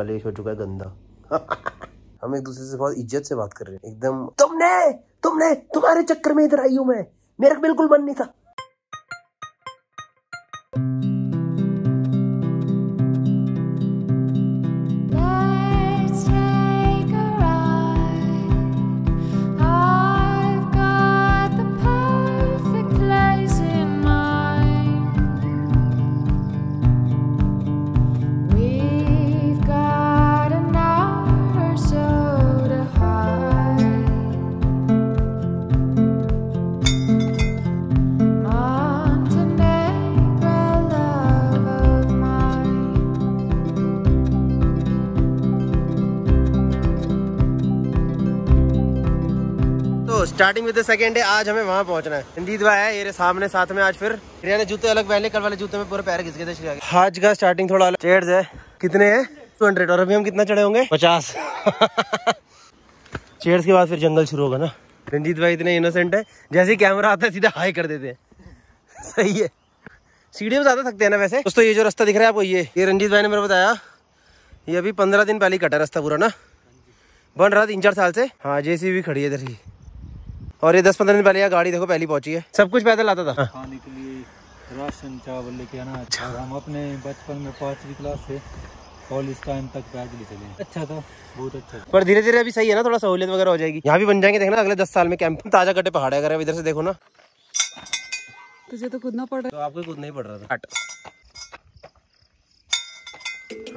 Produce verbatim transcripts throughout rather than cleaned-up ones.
हो चुका है गंदा। हम एक दूसरे से बहुत इज्जत से बात कर रहे हैं एकदम। तुमने तुमने तुम्हारे चक्कर में इधर आई हूं मैं, मेरा बिल्कुल मन नहीं था। Starting with the second day, आज हमें वहाँ पहुँचना है। रंजीत भाई है ये सामने, साथ में आज फिर श्रेया ने जूते अलग पहले, कल वाले जूते में पूरे पैर घिस गए थे श्रेया के। आज का स्टार्टिंग थोड़ा अलग। चेयर्स है कितने हैं टू हंड्रेड, और अभी हम कितना चढ़े होंगे पचास। चेयर्स के बाद फिर जंगल शुरू होगा ना। रंजीत भाई इतने इनोसेंट है, जैसे ही कैमरा आता है सीधा हाई कर देते हैं। सही है, सीढ़ियों में ज्यादा थकते हैं ना वैसे। दोस्तों ये जो रास्ता दिख रहा है आपको, ये ये रंजीत भाई ने मेरे को बताया ये अभी पंद्रह दिन पहले ही कटा रास्ता पूरा ना, बन रहा तीन चार साल से। हाँ जेसीबी खड़ी है इधर ही, और ये दस पंद्रह दिन पहले यह गाड़ी देखो पहली पहुंची है। सब कुछ पैदल आता था, खाने के लिए राशन चावल लेके आना। अच्छा, हम अपने बचपन में पांचवी क्लास से कॉलेज टाइम तक पैदल ही चले। अच्छा था, बहुत अच्छा था। पर धीरे धीरे अभी सही है ना, थोड़ा सहूलियत वगैरह हो जाएगी। यहाँ भी बन जाएंगे देखना अगले दस साल में कैंप। ताजा कटे पहाड़ है, अगर इधर से देखो ना। तुझे तो कूदना पड़ रहा है, तो आपको कूदना ही पड़ रहा था।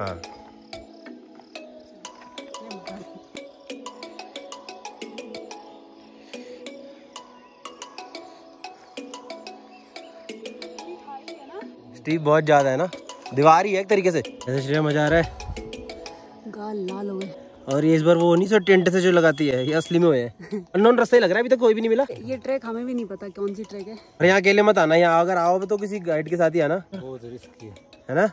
हाँ बहुत ज्यादा है ना, दीवार ही है एक तरीके से। श्रेया मजा आ रहा है, गाल लाल हो गए। और ये इस बार वो नहीं सो टेंट से जो लगाती है, ये असली में हुए हैं। अननोन रास्ता ही लग रहा है, अभी तक कोई भी नहीं मिला। ये ट्रैक हमें भी नहीं पता कौन सी ट्रैक है। अरे यहाँ अकेले मत आना, यहाँ अगर आओ तो किसी गाइड के साथ ही आना। बहुत रिस्की है, है ना,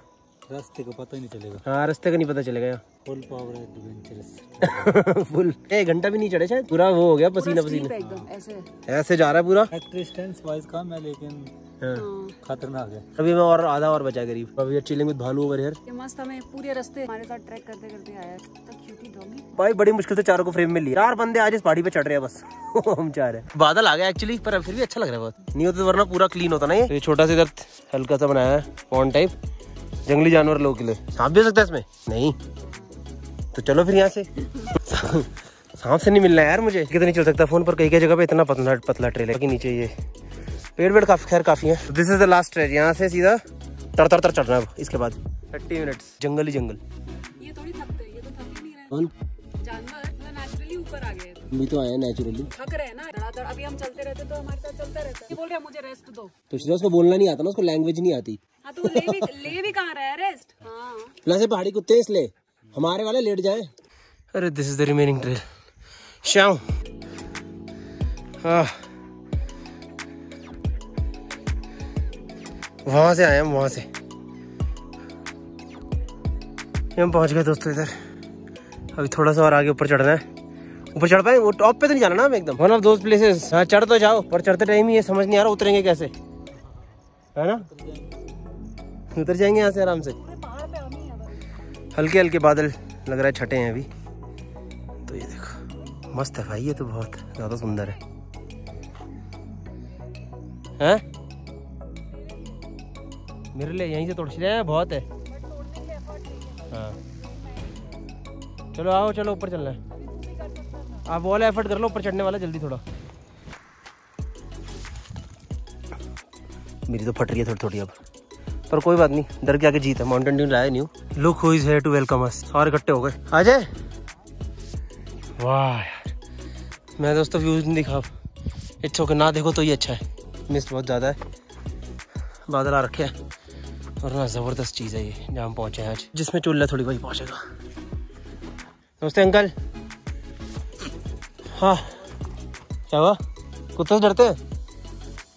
रास्ते का पता ही नहीं चलेगा। हाँ रास्ते का नहीं पता चलेगा यहाँ। फुल पावर एडवेंचरस, फुल एक घंटा भी नहीं चढ़े शायद, पूरा वो हो गया पसीना पसीना ऐसे ऐसे जा रहा है पूरा। डिस्टेंस वाइज काम है लेकिन खतरनाक है। अभी मैं और आधा और बचा करीब। अभी चिलिंग विद भालू ओवर हियर। ये मस्त हमें पूरे रास्ते हमारे साथ ट्रैक करते करते आया है। तब क्यूटी डॉगी भाई बड़ी मुश्किल से चारों को फ्रेम में लिया। चार बंदे आज इस पहाड़ी पे चढ़ रहे हैं बस। हम चार हैं। बादल आ गया एक्चुअली, पर फिर भी अच्छा लग रहा है बहुत। नहीं होता वरना पूरा क्लीन होता ना। ये छोटा सा इधर हल्का सा बनाया है पॉन्ड टाइप, जंगली जानवर लोगों के लिए। सांप भी हो सकता है इसमें? नहीं तो चलो फिर यहाँ से। सांप से नहीं मिलना है यार मुझे, कितना नहीं चल सकता फोन पर। कई कई जगह पे इतना पतला पतला ट्रेल है कि नीचे ये पेड़ पेड़ काफी खैर काफी है। This is the last trail, यहाँ से सीधा तर तर तर चढ़ना है। इसके बाद थर्टी मिनट्स जंगल ही जंगल। ये थोड़ी थकते हैं, ये तो थक ही नहीं रहे जानवर, तो नेचुरली ऊपर आ गए। हम तो आए नेचुरली, थक रहे हैं ना धड़ाधड़। अभी हम चलते रहते तो हमारे साथ चलता रहता। ये बोल रहा है मुझे रेस्ट दो, तो सीधा उसको बोलना नहीं आता ना, उसको लैंग्वेज नहीं आती। हां तो ले भी ले भी कहां रहा है रेस्ट। हां वैसे पहाड़ी कुत्ते इसलिए, हमारे वाले लेट जाए। अरे this is the remaining trail शाम। हां वहाँ से आए हम, वहाँ से हम पहुँच गए दोस्तों इधर। अभी थोड़ा सा और आगे ऊपर चढ़ना है। ऊपर चढ़ पाए वो टॉप पे तो नहीं जाना ना, हम एकदम वन ऑफ दोज प्लेसेस। हाँ चढ़ तो जाओ, पर चढ़ते टाइम ये समझ नहीं आ रहा उतरेंगे कैसे, है ना। उतर जाएंगे यहाँ से आराम से। हल्के हल्के बादल लग रहा है, छठे हैं अभी तो। ये देखो मस्त है भाई, ये तो बहुत ज़्यादा सुंदर है, है? मेरे लिए यहीं से तोड़ श्रेया बहुत है। हाँ चलो आओ, चलो ऊपर चलना है। आप वो वाला एफर्ट कर लो ऊपर चढ़ने वाला, जल्दी थोड़ा। मेरी तो फट रही है थोड़ी थोड़ी अब, पर कोई बात नहीं, डर के आगे जीत है। माउंटेन ड्यू लाया new look who is here to welcome us. और इकट्ठे हो गए आ जाए। वाह यार मैं दोस्तों व्यूज नहीं दिखा, इट्स ओके ना देखो तो ये अच्छा है। मिस्ट बहुत ज़्यादा है, बादल आ रखे हैं, वरना ज़बरदस्त चीज़ है ये जहाँ हम पहुँचे हैं आज। जिसमें चूल्हा थोड़ी वही पहुँचेगा दोस्ते। अंकल हाँ क्या हुआ, कुत्ते से डरते हैं?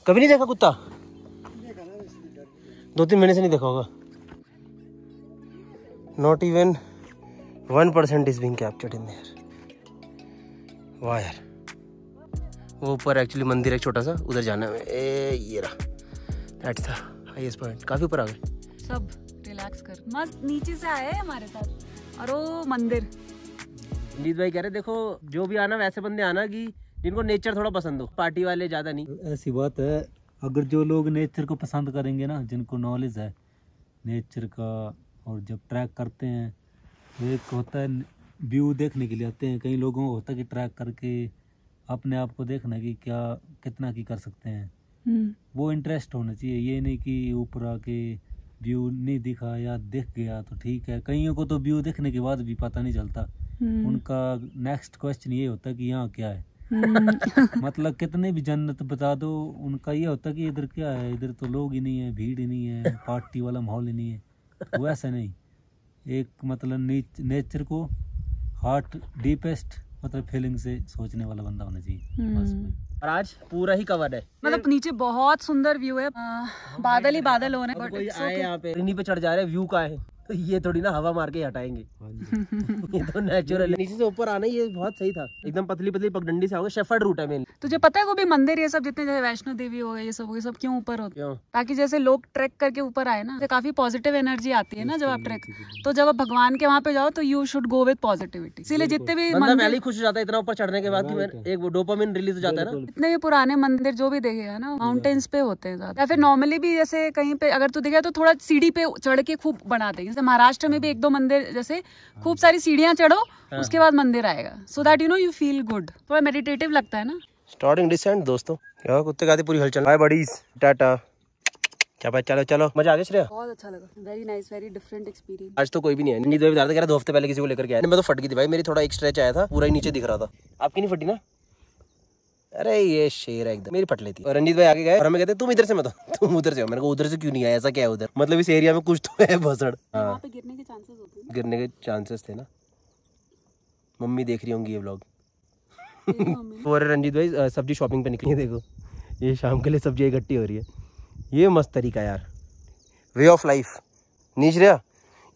कभी नहीं देखा कुत्ता, दो तीन महीने से नहीं देखा होगा। Not even one percent is being captured in there. वाह यार वो ऊपर एक्चुअली मंदिर है छोटा सा, उधर जाना है। ए ये रहा दैट्स द हाईएस्ट पॉइंट। काफ़ी ऊपर आ गए, सब रिलैक्स कर। मस्त नीचे से आए हमारे साथ। और वो मंदिर। नीत भाई कह रहे देखो जो भी आना वैसे बंदे आना कि जिनको नेचर थोड़ा पसंद हो, पार्टी वाले ज्यादा नहीं। ऐसी बात है, अगर जो लोग नेचर को पसंद करेंगे ना, जिनको नॉलेज है नेचर का, और जब ट्रैक करते हैं एक होता है व्यू देखने के लिए आते हैं, कई लोगों को होता है कि ट्रैक करके अपने आप को देखना कि क्या कितना की कर सकते हैं, वो इंटरेस्ट होना चाहिए। ये नहीं कि ऊपर आके व्यू नहीं दिखा या दिख गया तो ठीक है, कईयों को तो व्यू देखने के बाद भी पता नहीं चलता, उनका नेक्स्ट क्वेश्चन ये होता है कि यहाँ क्या है। मतलब कितने भी जन्नत बता दो, उनका ये होता कि इधर क्या है, इधर तो लोग ही नहीं है, भीड़ ही नहीं है, पार्टी वाला माहौल ही नहीं है। वो ऐसा नहीं, एक मतलब नेच, नेचर को हार्ट डीपेस्ट मतलब फीलिंग से सोचने वाला बंदा होना चाहिए बस में। और आज पूरा ही कवर है, मतलब नीचे बहुत सुंदर व्यू है, आ, बादल ही बादल हो रहे हैं। कोई आए यहाँ पे इन्हीं पे चढ़ जा रहे हैं व्यू का है, तो ये थोड़ी ना हवा मार के हटाएंगे। ये तो नेचुरल नीचे से ऊपर आना, ये बहुत सही था, एकदम पतली पतली पगडंडी से आओगे, शेफर्ड रूट है मेन। तुझे पता है वो भी मंदिर ये सब जितने जैसे वैष्णो देवी हो गए ये सब ये सब क्यों ऊपर होते हैं, ताकि जैसे लोग ट्रैक करके ऊपर आए ना, तो काफी पॉजिटिव एनर्जी आती है ना जब आप ट्रैक, तो जब आप भगवान के वहाँ पे जाओ तो you should go with positivity. इसीलिए जितने भी मंदिर खुश हो जाता है इतना ऊपर चढ़ने के बाद, एक डोपामिन रिलीज हो जाता है ना। जितने भी पुराने मंदिर जो भी देखेगा ना माउंटेन्स पे होते हैं, या फिर नॉर्मली भी जैसे कहीं पे अगर तू देखेगा तो थोड़ा सीढ़ी पे चढ़ के खूब बनाते हैं। महाराष्ट्र में भी एक दो मंदिर जैसे खूब सारी सीढ़ियाँ चढ़ो, उसके बाद मंदिर आएगा, so that you know you feel good, थोड़ा मेडिटेटिव लगता है ना। स्टार्टिंग डिसेंट दोस्तों, यार कुत्ते खाते पूरी हलचल। बाय बडीज, टाटा, चलो चलो चलो। मजा आ गया श्रेया, बहुत अच्छा लगा, very nice, very different experience. आज तो कोई भी नहीं है, नींद भी बता रहा था, कह रहा दो हफ्ते पहले किसी को लेकर गया, मैं तो फट गई थी भाई, मेरी थोड़ा एक स्ट्रेच आया था, पूरा ही नीचे दिख रहा था। आपकी नहीं फटी ना? अरे ये शेर है एकदम, मेरी पट लेती। और रंजीत भाई आगे गए और हमें कहते तुम इधर से मत आओ, तुम उधर से हो। मैंने कहा उधर से क्यों नहीं आया, ऐसा क्या है उधर, मतलब इस एरिया में कुछ तो है भसड़। हाँ गिरने के चांसेस होते हैं, गिरने के चांसेस थे ना। मम्मी देख रही होंगी ये व्लॉग। और रंजीत भाई सब्जी शॉपिंग पे निकली है, देखो ये शाम के लिए सब्जी इकट्ठी हो रही है, ये मस्त तरीका यार, वे ऑफ लाइफ। नीश्रेया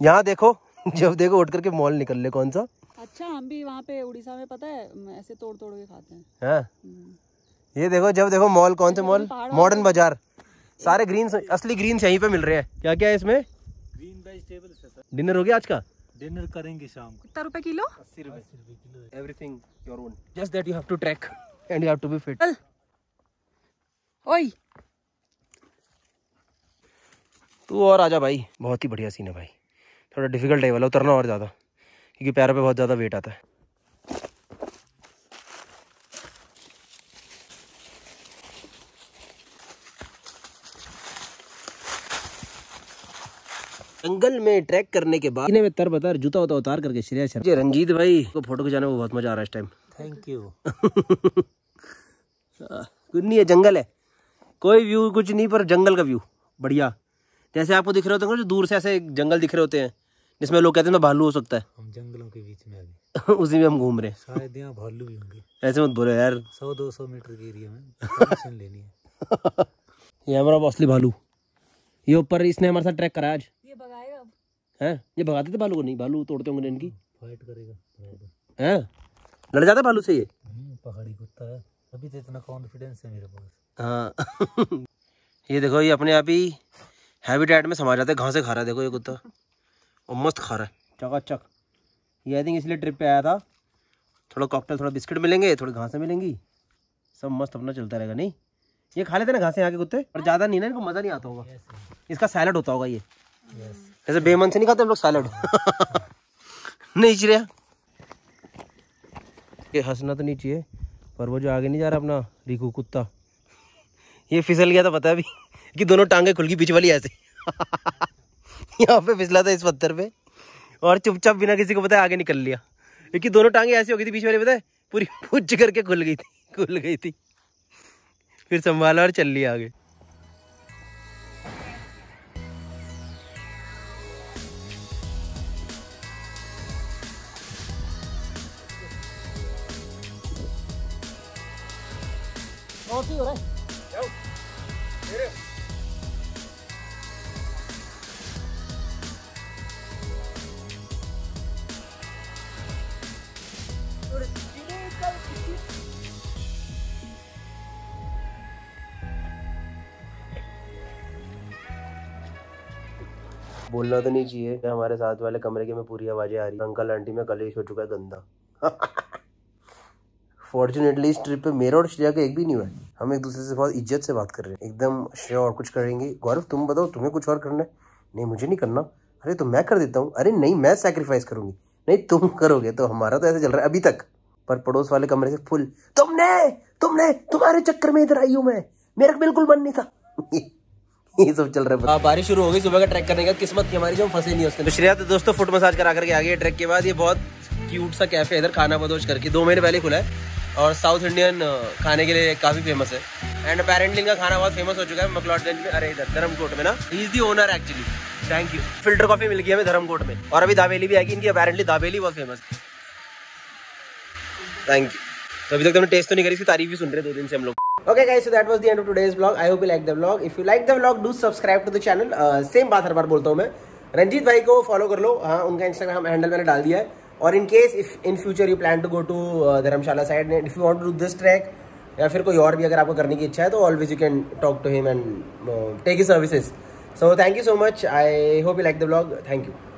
यहाँ देखो, जब देखो उठ करके मॉल निकल ले कौन सा। अच्छा हम भी वहाँ पे उड़ीसा में पता है ऐसे तोड़ तोड़ के खाते हैं। हाँ? ये देखो जब देखो मॉल, कौन से मॉल, मॉडर्न बाजार, सारे ग्रीन, असली ग्रीन यहीं पे मिल रहे हैं। क्या क्या है इसमें? ग्रीन वेजिटेबल्स है सर। डिनर हो गया आज का? डिनर करेंगे शाम को। कितना रुपए किलो? अस्सी रुपए किलो। Everything your own, just that you have to track and you have to be fit. ओए तू और आजा भाई, बहुत ही बढ़िया सीन है भाई, थोड़ा डिफिकल्ट है वाला उतरना और ज्यादा, क्योंकि पैरों पे बहुत ज़्यादा वेट आता है। जंगल में ट्रैक करने के बाद इन्हें तर बतर जूता होता उतार करके श्रेया शर्मा, रंजीत भाई को फोटो खिंचाने में बहुत मजा आ रहा है इस टाइम। Thank you. कुछ नहीं है, जंगल है, कोई व्यू कुछ नहीं, पर जंगल का व्यू बढ़िया। जैसे आपको दिख रहे होते हैं जो दूर से ऐसे जंगल दिख रहे होते हैं, जिसमें लोग कहते हैं ना भालू हो सकता है, हम जंगलों के बीच में आगे। उसी में हम घूम रहे हैं, शायद यहाँ भालू भी होंगे, ऐसे मत बोलो यार। सौ दो सौ मीटर के एरिया में टेंशन लेनी है। ये हमारा असली भालू, ये ऊपर इसने हमारे साथ ट्रैक कराया आज। ये भगाएगा हैं, ये भगाते थे भालू को, नहीं भालू तोड़ते होंगे इनकी, फाइट करेगा हैं, लड़ जाता भालू से ये, पहाड़ी कुत्ता है, अभी तो इतना कॉन्फिडेंस है मेरे पास। हाँ ये देखो ये अपने आप ही हैबिटेट में समा जाता है, घासें खा रहा है देखो ये कुत्ता, और मस्त खा रहा है चकाचक। ये आई थिंक इसलिए ट्रिप पे आया था, थोड़ा कॉकटेल, थोड़ा बिस्किट मिलेंगे, थोड़ी घासें मिलेंगी, सब मस्त अपना चलता रहेगा। नहीं ये खा लेते ना घासें आके कुत्ते, पर ज़्यादा नहीं ना, इनको मज़ा नहीं आता होगा। इसका सैलड होता होगा ये, जैसे बेमन से नहीं खाते हम लोग सैलड। नहीं चिड़िया ये हंसना तो नहीं चाहिए, पर वो जो आगे नहीं जा रहा अपना रिकू कुत्ता, ये फिसल गया था पता है अभी कि दोनों टांगें खुल गई बीच वाली ऐसे। यहाँ पे फिसला था इस पत्थर पे, और चुपचाप बिना किसी को बताया आगे निकल लिया, क्योंकि दोनों टांगे ऐसी हो गई थी बीच वाली, पता है पूरी पूछ करके खुल गई थी, खुल गई थी, फिर संभाला और चल लिया आगे। हो रहा है बोलना तो नहीं चाहिए। हमारे साथ वाले कमरे की में पूरी आवाजें आ रही है। अंकल आंटी में कलेश हो चुका है गंदा। फॉर्चुनेटली इस ट्रिप पे मेरा और श्रेया का एक भी नहीं हुआ है। हम एक दूसरे से बहुत इज्जत से बात कर रहे हैं एकदम। श्रेया और कुछ करेंगे, गौरव तुम बताओ तुम्हें कुछ और करना है? नहीं मुझे नहीं करना। अरे तो मैं कर देता हूँ। अरे नहीं मैं सैक्रिफाइस करूंगी। नहीं तुम करोगे। तो हमारा तो ऐसे चल रहा है अभी तक। पर पड़ोस वाले कमरे से फुल तुमने तुमने तुम्हारे चक्कर में इधर आई हूँ मैं, मेरा बिल्कुल मन नहीं था। ये सब चल रहा है। बारिश शुरू हो गई सुबह का ट्रैक करने का। किस्मत की हमारी जो फंसे नहीं उसके। श्रेया तो दोस्तों फुट मसाज करा करके आ गई ट्रैक के बाद। ये बहुत क्यूट सा कैफे इधर खाना बदोश करके दो महीने पहले खुला है और साउथ इंडियन खाने के लिए काफी फेमस है। एंड अपेरेंटली इनका खाना बहुत फेमस हो चुका है मक्लोडगंज में। अरे इधर धर्मकोट में ना, he is the owner actually. Thank you. Filter coffee मिल गई हमें धर्मकोट में। और अभी दाबेली भी आएगी इनकी। अपेरेंटली दाबेली बहुत फेमस है। Thank you. तो अभी तक तुमने टेस्ट तो नहीं करी, इसकी तारीफ भी सुन रहे दो दिन से हम लोग। Okay guys, so that was the end of today's vlog. I hope you liked the vlog. If you liked the vlog, do subscribe to the channel. Uh, same बात हर बार बोलता हूँ मैं। रंजीत भाई को फॉलो कर लो। हाँ उनका इंस्टाग्राम हैंडल मैंने डाल दिया है। और in case if in future you plan to go to Dharamshala side, if you want to do this track या फिर कोई और भी अगर आपको करने की इच्छा है तो always you can talk to him and take his services. So thank you so much. I hope you like the vlog. Thank you.